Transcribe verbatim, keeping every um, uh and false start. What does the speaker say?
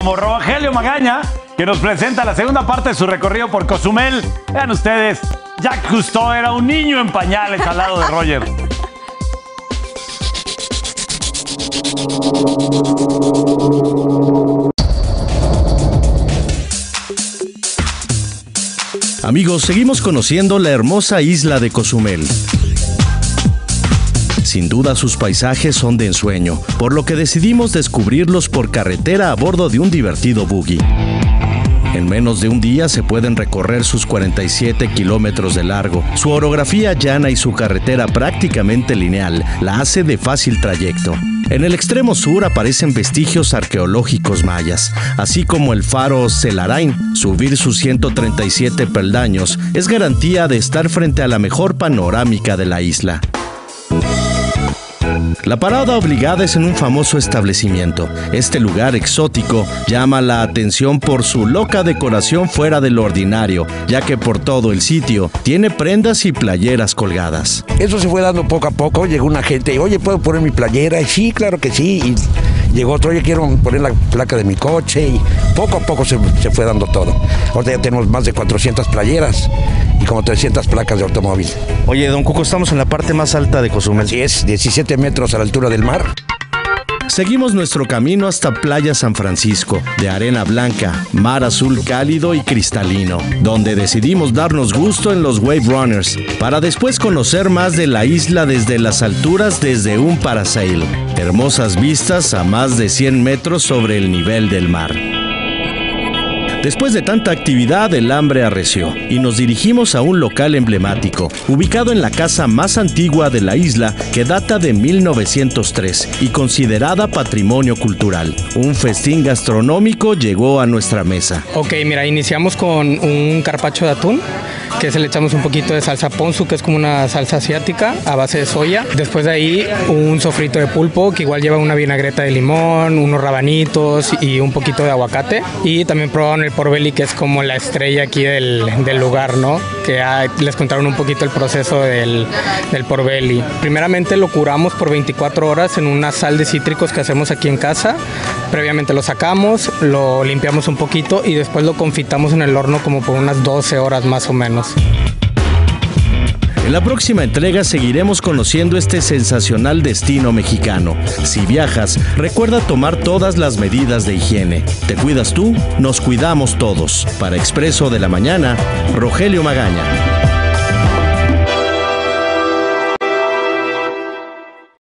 Como Rogelio Magaña, que nos presenta la segunda parte de su recorrido por Cozumel. Vean ustedes, Jacques Cousteau era un niño en pañales al lado de Roger. Amigos, seguimos conociendo la hermosa isla de Cozumel. Sin duda sus paisajes son de ensueño, por lo que decidimos descubrirlos por carretera a bordo de un divertido buggy. En menos de un día se pueden recorrer sus cuarenta y siete kilómetros de largo. Su orografía llana y su carretera prácticamente lineal la hace de fácil trayecto. En el extremo sur aparecen vestigios arqueológicos mayas, así como el faro Celarain. Subir sus ciento treinta y siete peldaños es garantía de estar frente a la mejor panorámica de la isla. La parada obligada es en un famoso establecimiento. Este lugar exótico llama la atención por su loca decoración fuera de lo ordinario, ya que por todo el sitio tiene prendas y playeras colgadas. Eso se fue dando poco a poco. Llegó una gente y, oye, ¿puedo poner mi playera? Y, sí, claro que sí. Y llegó otro, oye, quiero poner la placa de mi coche. Y poco a poco se, se fue dando todo. Ahora ya tenemos más de cuatrocientas playeras. Y como trescientas placas de automóvil. Oye, don Cuco, estamos en la parte más alta de Cozumel. Así es, diecisiete metros a la altura del mar. Seguimos nuestro camino hasta Playa San Francisco, de arena blanca, mar azul cálido y cristalino, donde decidimos darnos gusto en los Wave Runners, para después conocer más de la isla desde las alturas desde un parasail. Hermosas vistas a más de cien metros sobre el nivel del mar. Después de tanta actividad, el hambre arreció y nos dirigimos a un local emblemático, ubicado en la casa más antigua de la isla, que data de mil novecientos tres y considerada patrimonio cultural. Un festín gastronómico llegó a nuestra mesa. Ok, mira, iniciamos con un carpaccio de atún, que se le echamos un poquito de salsa ponzu, que es como una salsa asiática a base de soya. Después de ahí, un sofrito de pulpo, que igual lleva una vinagreta de limón, unos rabanitos y un poquito de aguacate. Y también probaron el Porbeli, que es como la estrella aquí del, del lugar, ¿no? Que ah, les contaron un poquito el proceso del, del Porbeli. Primeramente lo curamos por veinticuatro horas en una sal de cítricos que hacemos aquí en casa. Previamente lo sacamos, lo limpiamos un poquito y después lo confitamos en el horno como por unas doce horas más o menos. En la próxima entrega seguiremos conociendo este sensacional destino mexicano. Si viajas, recuerda tomar todas las medidas de higiene. Te cuidas tú, nos cuidamos todos. Para Expreso de la Mañana, Rogelio Magaña.